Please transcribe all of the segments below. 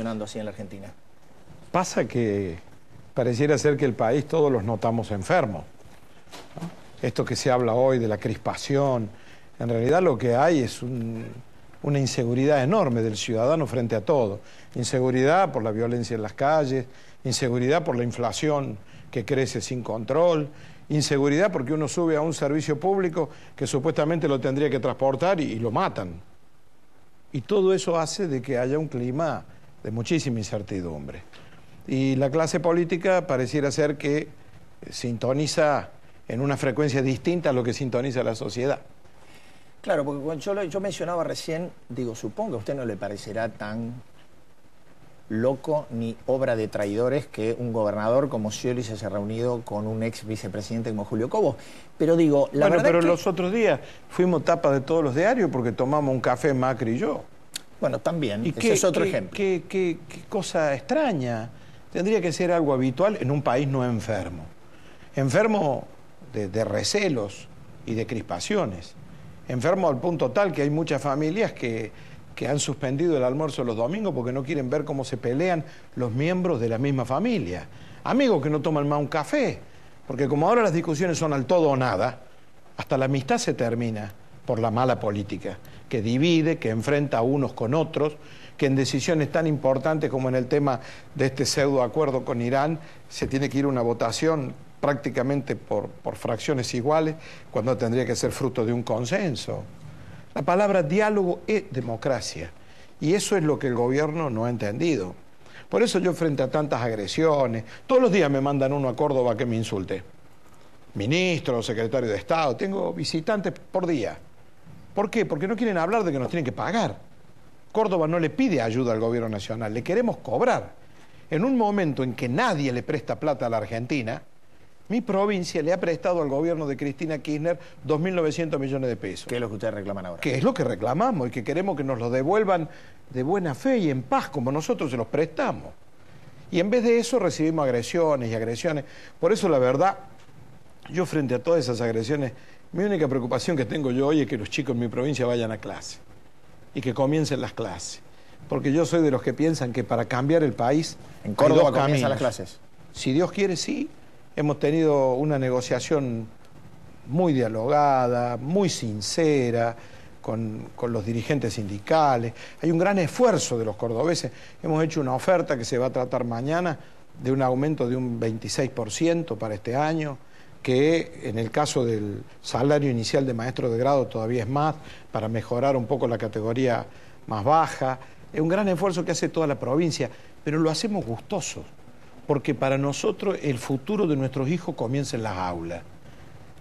Así en la Argentina. Pasa que pareciera ser que el país todos los notamos enfermos, ¿no? Esto que se habla hoy de la crispación, en realidad lo que hay es una inseguridad enorme del ciudadano frente a todo. Inseguridad por la violencia en las calles, inseguridad por la inflación que crece sin control, inseguridad porque uno sube a un servicio público que supuestamente lo tendría que transportar y lo matan. Y todo eso hace de que haya un clima de muchísima incertidumbre. Y la clase política pareciera ser que sintoniza en una frecuencia distinta a lo que sintoniza la sociedad. Claro, porque cuando yo mencionaba recién, digo, supongo que a usted no le parecerá tan loco ni obra de traidores que un gobernador como Scioli se haya reunido con un ex vicepresidente como Julio Cobo. Pero digo, la verdad pero que los otros días fuimos tapa de todos los diarios porque tomamos un café Macri y yo. Bueno, también, ese es otro ejemplo. Qué cosa extraña. Tendría que ser algo habitual en un país no enfermo. Enfermo de recelos y de crispaciones. Enfermo al punto tal que hay muchas familias que han suspendido el almuerzo los domingos porque no quieren ver cómo se pelean los miembros de la misma familia. Amigos que no toman más un café. Porque como ahora las discusiones son al todo o nada, hasta la amistad se termina por la mala política, que divide, que enfrenta a unos con otros, que en decisiones tan importantes como en el tema de este pseudo acuerdo con Irán, se tiene que ir a una votación prácticamente por fracciones iguales, cuando tendría que ser fruto de un consenso. La palabra diálogo es democracia, y eso es lo que el gobierno no ha entendido. Por eso yo, frente a tantas agresiones, todos los días me mandan uno a Córdoba que me insulte. Ministro, secretario de Estado, tengo visitantes por día. ¿Por qué? Porque no quieren hablar de que nos tienen que pagar. Córdoba no le pide ayuda al gobierno nacional, le queremos cobrar. En un momento en que nadie le presta plata a la Argentina, mi provincia le ha prestado al gobierno de Cristina Kirchner 2.900 millones de pesos. ¿Qué es lo que ustedes reclaman ahora? Que es lo que reclamamos y que queremos que nos lo devuelvan de buena fe y en paz, como nosotros se los prestamos. Y en vez de eso recibimos agresiones y agresiones. Por eso, la verdad, yo frente a todas esas agresiones, mi única preocupación que tengo yo hoy es que los chicos en mi provincia vayan a clase y que comiencen las clases, porque yo soy de los que piensan que para cambiar el país en Córdoba comienzan las clases. Si Dios quiere, sí. Hemos tenido una negociación muy dialogada, muy sincera con los dirigentes sindicales. Hay un gran esfuerzo de los cordobeses. Hemos hecho una oferta que se va a tratar mañana de un aumento de un 26% para este año, que en el caso del salario inicial de maestro de grado todavía es más, para mejorar un poco la categoría más baja. Es un gran esfuerzo que hace toda la provincia, pero lo hacemos gustoso, porque para nosotros el futuro de nuestros hijos comienza en las aulas.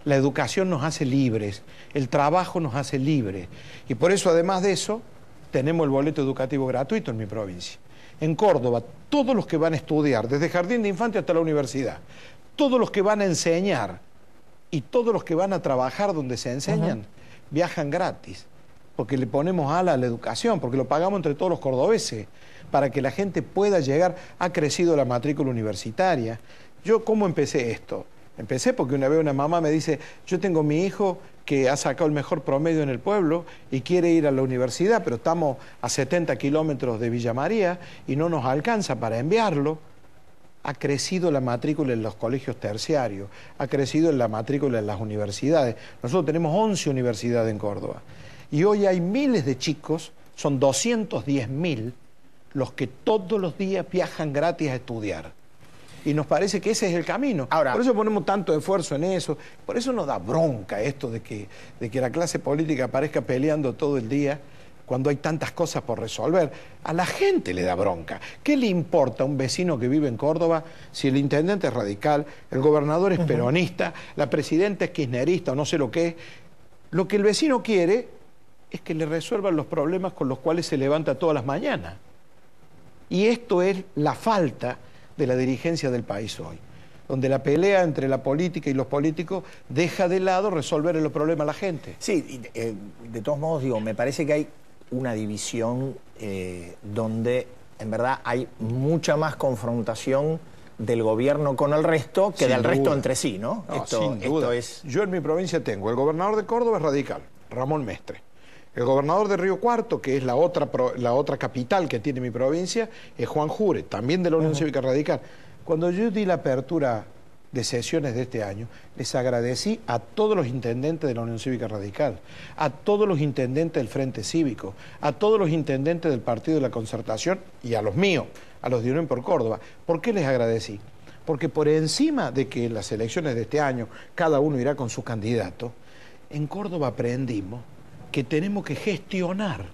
La educación nos hace libres, el trabajo nos hace libres, y por eso, además de eso, tenemos el boleto educativo gratuito en mi provincia. En Córdoba, todos los que van a estudiar, desde jardín de infante hasta la universidad, todos los que van a enseñar y todos los que van a trabajar donde se enseñan, viajan gratis, porque le ponemos ala a la educación, porque lo pagamos entre todos los cordobeses, para que la gente pueda llegar. Ha crecido la matrícula universitaria. Yo, ¿cómo empecé esto? Empecé porque una vez una mamá me dice, yo tengo mi hijo que ha sacado el mejor promedio en el pueblo y quiere ir a la universidad, pero estamos a 70 kilómetros de Villa María y no nos alcanza para enviarlo. Ha crecido la matrícula en los colegios terciarios, ha crecido la matrícula en las universidades. Nosotros tenemos 11 universidades en Córdoba. Y hoy hay miles de chicos, son 210.000, los que todos los días viajan gratis a estudiar. Y nos parece que ese es el camino. Ahora, por eso ponemos tanto esfuerzo en eso. Por eso nos da bronca esto de que la clase política aparezca peleando todo el día, cuando hay tantas cosas por resolver. A la gente le da bronca. ¿Qué le importa a un vecino que vive en Córdoba si el intendente es radical, el gobernador es peronista, la presidenta es kirchnerista o no sé lo que es? Lo que el vecino quiere es que le resuelvan los problemas con los cuales se levanta todas las mañanas. Y esto es la falta de la dirigencia del país hoy, donde la pelea entre la política y los políticos deja de lado resolver los problemas a la gente. Sí, de todos modos, digo, me parece que hay una división donde en verdad hay mucha más confrontación del gobierno con el resto que del resto entre sí, ¿no? Sin duda. Yo en mi provincia tengo el gobernador de Córdoba es radical, Ramón Mestre. El gobernador de Río Cuarto, que es la otra capital que tiene mi provincia, es Juan Jure, también de la Unión Cívica Radical. Cuando yo di la apertura de sesiones de este año, les agradecí a todos los intendentes de la Unión Cívica Radical, a todos los intendentes del Frente Cívico, a todos los intendentes del Partido de la Concertación y a los míos, a los de Unión por Córdoba. ¿Por qué les agradecí? Porque por encima de que en las elecciones de este año cada uno irá con su candidato, en Córdoba aprendimos que tenemos que gestionar,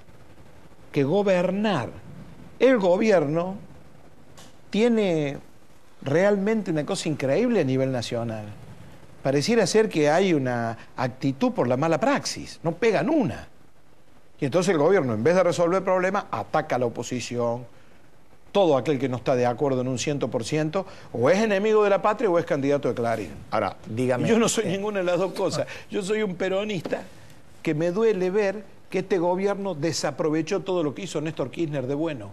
que gobernar. El gobierno tiene realmente una cosa increíble a nivel nacional. Pareciera ser que hay una actitud por la mala praxis, no pegan una. Y entonces el gobierno, en vez de resolver el problema, ataca a la oposición. Todo aquel que no está de acuerdo en un 100% o es enemigo de la patria o es candidato de Clarín. Ahora, dígame. Yo no soy ninguna de las dos cosas. Yo soy un peronista que me duele ver que este gobierno desaprovechó todo lo que hizo Néstor Kirchner de bueno.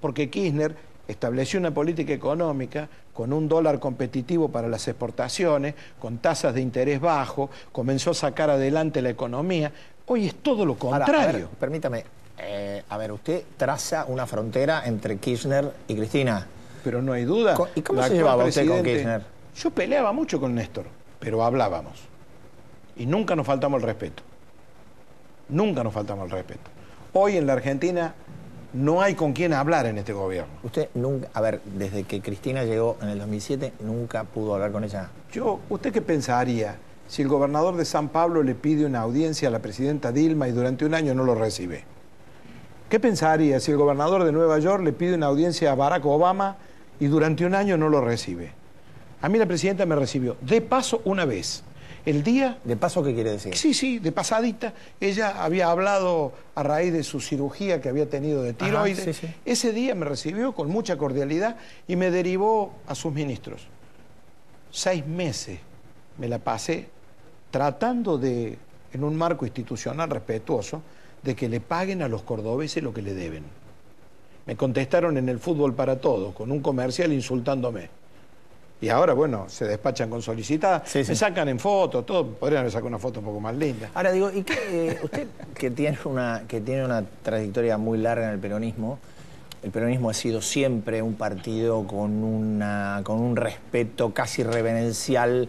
Porque Kirchner estableció una política económica con un dólar competitivo para las exportaciones, con tasas de interés bajo, comenzó a sacar adelante la economía. Hoy es todo lo contrario. Ahora, a ver, permítame. Usted traza una frontera entre Kirchner y Cristina. Pero no hay duda. ¿Y cómo se llevaba usted con Kirchner? Yo peleaba mucho con Néstor, pero hablábamos. Y nunca nos faltamos el respeto. Nunca nos faltamos el respeto. Hoy en la Argentina no hay con quién hablar en este gobierno. Usted nunca, desde que Cristina llegó en el 2007, nunca pudo hablar con ella. ¿Usted qué pensaría si el gobernador de San Pablo le pide una audiencia a la presidenta Dilma y durante un año no lo recibe? ¿Qué pensaría si el gobernador de Nueva York le pide una audiencia a Barack Obama y durante un año no lo recibe? A mí la presidenta me recibió de paso una vez. El día... ¿De paso qué quiere decir? Sí, sí, de pasadita. Ella había hablado a raíz de su cirugía que había tenido de tiroides. Ajá, sí, sí. Ese día me recibió con mucha cordialidad y me derivó a sus ministros. 6 meses me la pasé tratando de, en un marco institucional respetuoso, de que le paguen a los cordobeses lo que le deben. Me contestaron en el Fútbol para Todos, con un comercial insultándome. Y ahora, bueno, se despachan con solicitadas, sí, sí. Me sacan en fotos, todo, podrían haber sacado una foto un poco más linda. Ahora digo, ¿y qué, usted que tiene una trayectoria muy larga en el peronismo ha sido siempre un partido con un respeto casi reverencial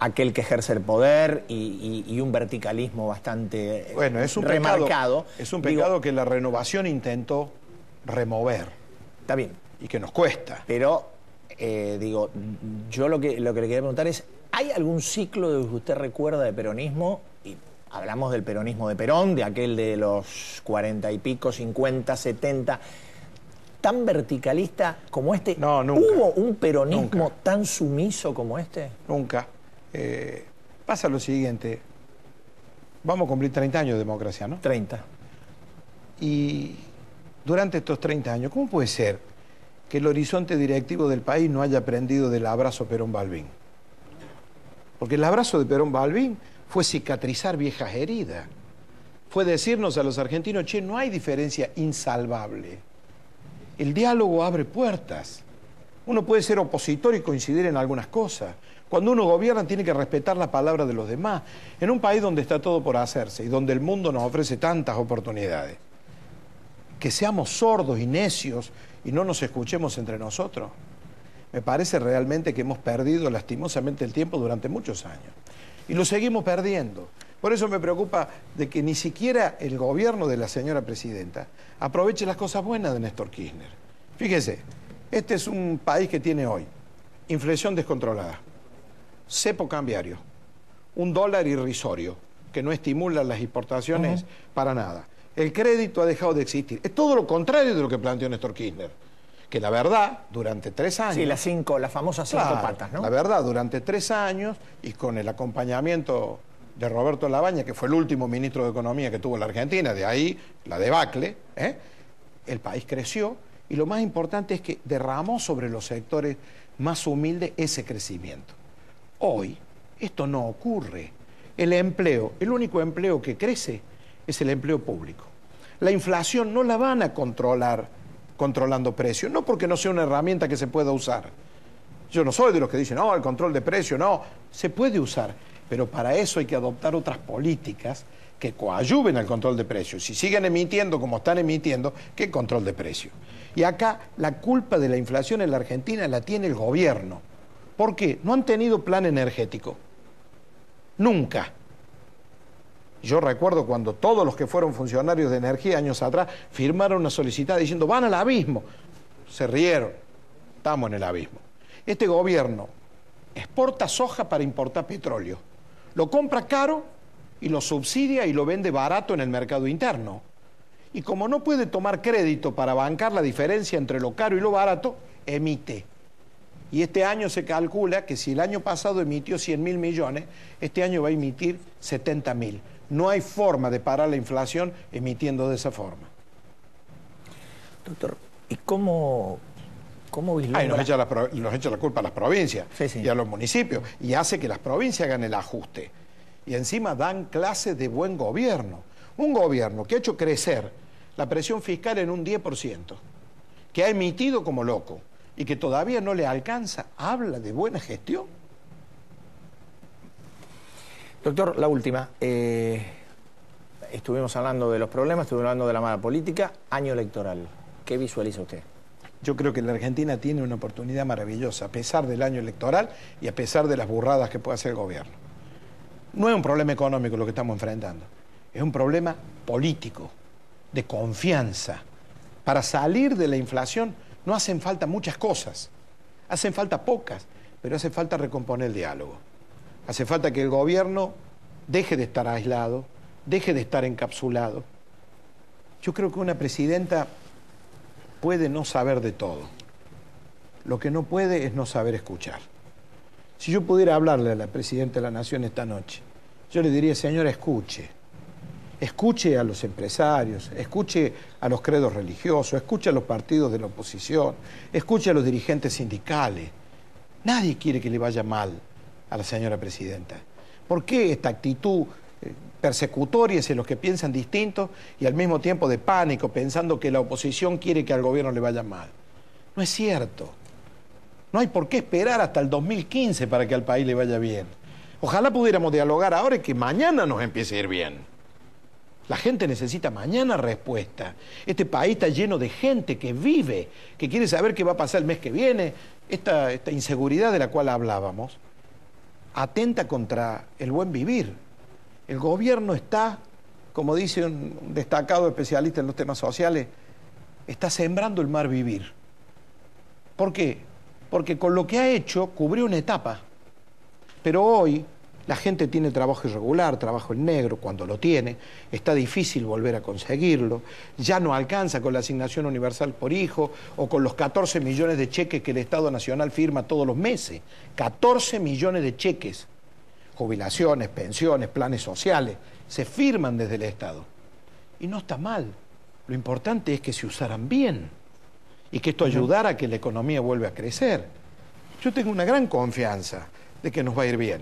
aquel que ejerce el poder y un verticalismo bastante remarcado. Es un pecado que la renovación intentó remover. Está bien. Y que nos cuesta. Pero, yo lo que le quería preguntar es, ¿hay algún ciclo de que usted recuerda de peronismo? Y hablamos del peronismo de Perón, de aquel de los 40 y pico, 50, 70... ¿tan verticalista como este? No, nunca. ¿Hubo un peronismo tan sumiso como este? Nunca. Pasa lo siguiente. Vamos a cumplir 30 años de democracia, ¿no? 30. Y durante estos 30 años, ¿cómo puede ser que el horizonte directivo del país no haya aprendido del abrazo Perón-Balbín? Porque el abrazo de Perón-Balbín fue cicatrizar viejas heridas. Fue decirnos a los argentinos, che, no hay diferencia insalvable. El diálogo abre puertas. Uno puede ser opositor y coincidir en algunas cosas. Cuando uno gobierna tiene que respetar la palabra de los demás. En un país donde está todo por hacerse y donde el mundo nos ofrece tantas oportunidades. Que seamos sordos y necios y no nos escuchemos entre nosotros. Me parece realmente que hemos perdido lastimosamente el tiempo durante muchos años. Y lo seguimos perdiendo. Por eso me preocupa de que ni siquiera el gobierno de la señora presidenta aproveche las cosas buenas de Néstor Kirchner. Fíjese, este es un país que tiene hoy inflación descontrolada, cepo cambiario, un dólar irrisorio que no estimula las exportaciones para nada. El crédito ha dejado de existir. Es todo lo contrario de lo que planteó Néstor Kirchner, que la verdad, durante 3 años... Sí, las famosas 5 patas, ¿no? La verdad, durante 3 años y con el acompañamiento de Roberto Lavagna, que fue el último ministro de Economía que tuvo la Argentina, de ahí la debacle, el país creció y lo más importante es que derramó sobre los sectores más humildes ese crecimiento. Hoy esto no ocurre. El empleo, el único empleo que crece es el empleo público. La inflación no la van a controlar controlando precios, no porque no sea una herramienta que se pueda usar. Yo no soy de los que dicen, no, el control de precios, no, se puede usar, pero para eso hay que adoptar otras políticas que coadyuven al control de precios. Si siguen emitiendo como están emitiendo, ¿qué control de precios? Y acá la culpa de la inflación en la Argentina la tiene el gobierno. ¿Por qué? No han tenido plan energético. Nunca. Yo recuerdo cuando todos los que fueron funcionarios de energía años atrás firmaron una solicitud diciendo van al abismo. Se rieron. Estamos en el abismo. Este gobierno exporta soja para importar petróleo. Lo compra caro y lo subsidia y lo vende barato en el mercado interno. Y como no puede tomar crédito para bancar la diferencia entre lo caro y lo barato, emite. Y este año se calcula que si el año pasado emitió 100.000 millones, este año va a emitir 70.000. No hay forma de parar la inflación emitiendo de esa forma. Doctor, ¿y cómo vislumbra? Ay, nos echa la culpa a las provincias, sí, sí, y a los municipios, y hace que las provincias hagan el ajuste. Y encima dan clases de buen gobierno. Un gobierno que ha hecho crecer la presión fiscal en un 10%, que ha emitido como loco, y que todavía no le alcanza, habla de buena gestión. Doctor, la última. Estuvimos hablando de los problemas, estuvimos hablando de la mala política. Año electoral, ¿qué visualiza usted? Yo creo que la Argentina tiene una oportunidad maravillosa, a pesar del año electoral y a pesar de las burradas que puede hacer el gobierno. No es un problema económico lo que estamos enfrentando, es un problema político, de confianza. Para salir de la inflación no hacen falta muchas cosas, hacen falta pocas, pero hace falta recomponer el diálogo. Hace falta que el gobierno deje de estar aislado, deje de estar encapsulado. Yo creo que una presidenta puede no saber de todo. Lo que no puede es no saber escuchar. Si yo pudiera hablarle a la presidenta de la Nación esta noche, yo le diría, señora, escuche. Escuche a los empresarios, escuche a los credos religiosos, escuche a los partidos de la oposición, escuche a los dirigentes sindicales. Nadie quiere que le vaya mal a la señora presidenta. ¿Por qué esta actitud persecutoria hacia los que piensan distintos y al mismo tiempo de pánico, pensando que la oposición quiere que al gobierno le vaya mal? No es cierto. No hay por qué esperar hasta el 2015 para que al país le vaya bien. Ojalá pudiéramos dialogar ahora y que mañana nos empiece a ir bien. La gente necesita mañana respuesta. Este país está lleno de gente que vive, que quiere saber qué va a pasar el mes que viene. Esta inseguridad de la cual hablábamos atenta contra el buen vivir. El gobierno está, como dice un destacado especialista en los temas sociales, está sembrando el mal vivir. ¿Por qué? Porque con lo que ha hecho cubrió una etapa. Pero hoy la gente tiene trabajo irregular, trabajo en negro, cuando lo tiene, está difícil volver a conseguirlo, ya no alcanza con la asignación universal por hijo o con los 14 millones de cheques que el Estado Nacional firma todos los meses. 14 millones de cheques, jubilaciones, pensiones, planes sociales, se firman desde el Estado. Y no está mal, lo importante es que se usaran bien y que esto ayudara a que la economía vuelva a crecer. Yo tengo una gran confianza de que nos va a ir bien,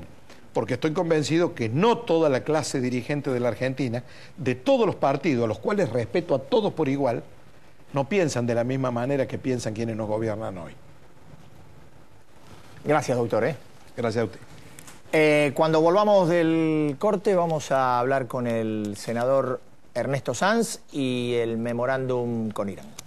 porque estoy convencido que no toda la clase dirigente de la Argentina, de todos los partidos, a los cuales respeto a todos por igual, no piensan de la misma manera que piensan quienes nos gobiernan hoy. Gracias, doctor. Gracias a usted. Cuando volvamos del corte vamos a hablar con el senador Ernesto Sanz y el memorándum con Irán.